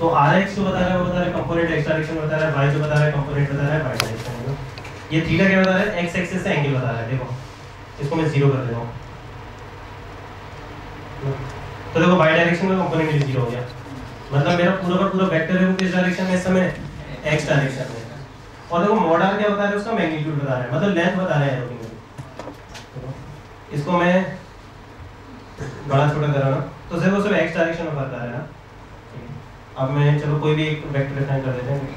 तो are x जो बता रहा है वो बता रहा है कंपोनेंट, एक्स डायरेक्शन बता रहा है, वाई जो बता रहा है कंपोनेंट बता रहा है, वाई डायरेक्शन। ये थीटा क्या बता रहा है? एक्स एक्सिस से एंगल बता रहा है। देखो इसको मैं जीरो कर देता हूँ तो देखो वाई डायरेक्शन में कंपोनेंट भी जीरो हो गया, मतलब मेरा पूरा का पूरा वेक्टर है वो किस डायरेक्शन में इस समय? एक्स डायरेक्शन में। और देखो मॉड आर क्या बता रहा है? उसका मैग्नीट्यूड बता रहा है, मतलब लेंथ बता रहा है। इसको मैं बड़ा छोटा कर रहा हूँ तो सिर्फ उसमें एक्स डायरेक्शन में बता रहा है। अब मैं चलो कोई भी एक वेक्टर डिफाइन कर देते हैं।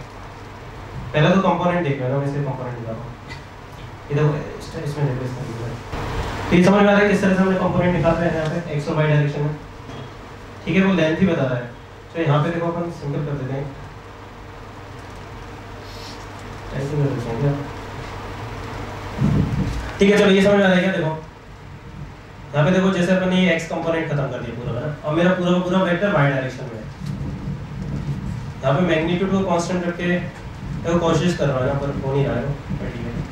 पहले तो कंपोनेंट देख लेना, मैं इसे कंपोनेंट दिखा रहा हूँ। इधर इसमें देखो, तो ये समझ में आ रहा है किस तरह से हमने कंपोनेंट निकालते हैं। यहाँ पे एक्स और वाई डायरेक्शन में ठीक है, वो लेंथ ही बता रहा है। तो यहाँ पे देखो अपन सिंपल कर देते हैं, ऐसे कर देते हैं ठीक है। चलो ये समझ में आ रहा है क्या? देखो यहाँ पे देखो जैसे अपन ये एक्स कंपोनेंट खत्म कर दिया पूरा, और मेरा पूरा पूरा वेक्टर वाई डायरेक्शन में है। यहाँ पे मैग्नीट्यूड को कांस्टेंट रख के देखो कोशिश कर रहा है, पर हो नहीं रहा है।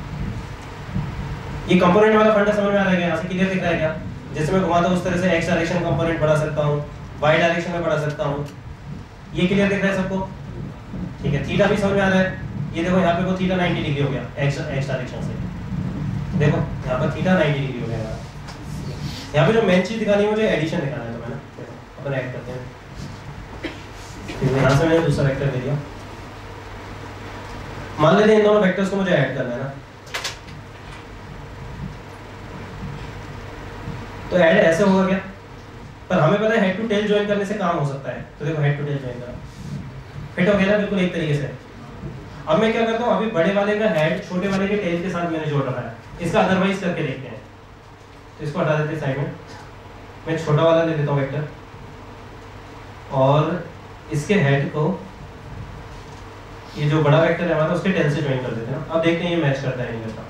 ये कंपोनेंट वाला फंडा समझ में आ रहा है क्या? यहाँ से क्लियर दिख रहा है क्या? जैसे मैं घुमाता हूँ उस तरह से एक्स डायरेक्शन कंपोनेंट बढ़ा सकता हूँ, वाई डायरेक्शन में बढ़ा सकता हूँ। ये क्लियर दिख रहा है सबको? ठीक है। थीटा भी समझ में आ रहा है? ये देखो यहाँ पे वो थीटा 90 डिग्री हो गया एक्स डायरेक्शन से। देखो यहाँ पर थीटा 90 डिग्री हो गया। यहाँ पे जो मेन चीज दिखानी है मुझे एडिशन दिखाना है, तो मैंने अपन ऐड करते हैं। यहाँ से मैंने दूसरा वेक्टर ले लिया, मान लेते हैं इन दोनों वेक्टर्स को मुझे ऐड करना है ना। तो ऐड ऐसे होगा क्या? पर हमें पता है हेड टू टेल ज्वाइन करने से काम हो सकता है। तो देखो हेड टू टेल ज्वाइन करा, फिट हो गया ना बिल्कुल एक तरीके से। अब मैं क्या करता हूँ, अभी बड़े वाले का हेड छोटे वाले के टेल के साथ मैंने जोड़ रखा है, इसका अदरवाइज करके देखते हैं। तो इसको हटा देते हैं साइड में, मैं छोटा वाला ले लेता हूँ वेक्टर, और इसके हेड को ये जो बड़ा वेक्टर है हमारा उसके टेल से ज्वाइन कर देते हैं। अब देखते हैं ये मैच करता है नहीं करता।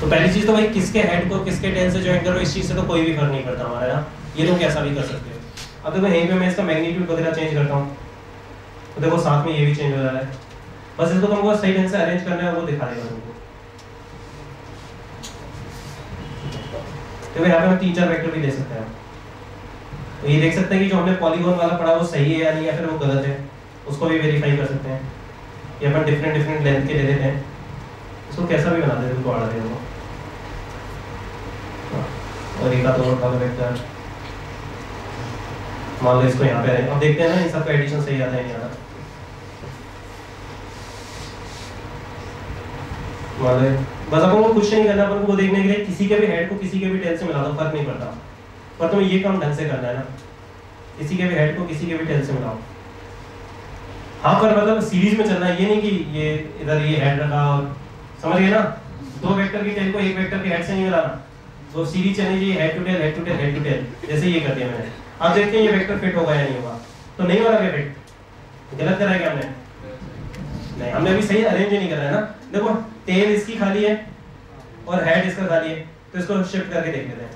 तो पहली चीज तो भाई किसके हेड को किसके टेल से ज्वाइन करो, इस चीज से तो कोई भी फर्क नहीं पड़ता हमारा यहाँ, ये लोग कैसा भी कर सकते हो। अब देखो यहीं पर मैं इसका मैग्नीट्यूड वगैरह चेंज करता हूँ तो देखो साथ में ये भी चेंज हो रहा है। बस इसको तुमको सही ढंग से अरेंज करना है, वो दिखा देगा तुमको। तो यहाँ पे हम 3-4 वेक्टर भी ले सकते हैं। तो ये देख सकते हैं कि जो हमने पॉलीगॉन वाला पढ़ा वो सही है या नहीं, या फिर वो गलत है, उसको भी वेरीफाई कर सकते हैं। ये अपन डिफरेंट लेंथ के ले लेते हैं, इसको कैसा भी बना देते हैं, ऑर्डर दे दो। और एक आधा वेक्टर मान लो इसको यहाँ पे आए। अब देखते हैं ना इन सबका एडिशन सही आता है नहीं आता। मान लो बस अपन को कुछ नहीं करना, अपन को देखने के लिए किसी के भी हेड को किसी के भी टेल से मिला दो, फर्क नहीं पड़ता। पर तुम्हें ये काम ढंग से करना है ना, किसी के भी हेड को किसी के भी टेल से मिलाओ। हाँ पर मतलब सीरीज में चलना है, ये नहीं कि ये इधर ये हेड रखा और समझ गए ना, दो वेक्टर की टेल को एक वेक्टर के हेड से नहीं मिलाना। तो सीरीज चलनी चाहिए head to tail, head to tail, head to tail, जैसे ये कर दिया मैंने। आप देखते हैं ये वेक्टर फिट होगा या नहीं होगा। तो नहीं हो रहा है फिट, गलत करा है क्या हमने? नहीं, हमने अभी सही अरेंज नहीं करा है ना। देखो टेल इसकी खाली है और हेड इसका खाली है, तो इसको शिफ्ट करके देख लेते हैं।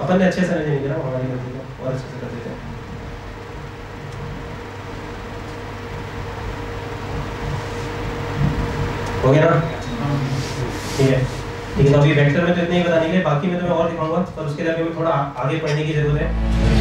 अपन ने अच्छे से अरेंज नहीं करा, हमारी गलती है, और अच्छे से कर देते हैं। हो गया ना? ठीक है। लेकिन अभी वेक्टर में तो इतना ही बताने के लिए, बाकी में तो मैं और दिखाऊंगा, पर उसके लिए अभी हमें थोड़ा आगे पढ़ने की जरूरत है।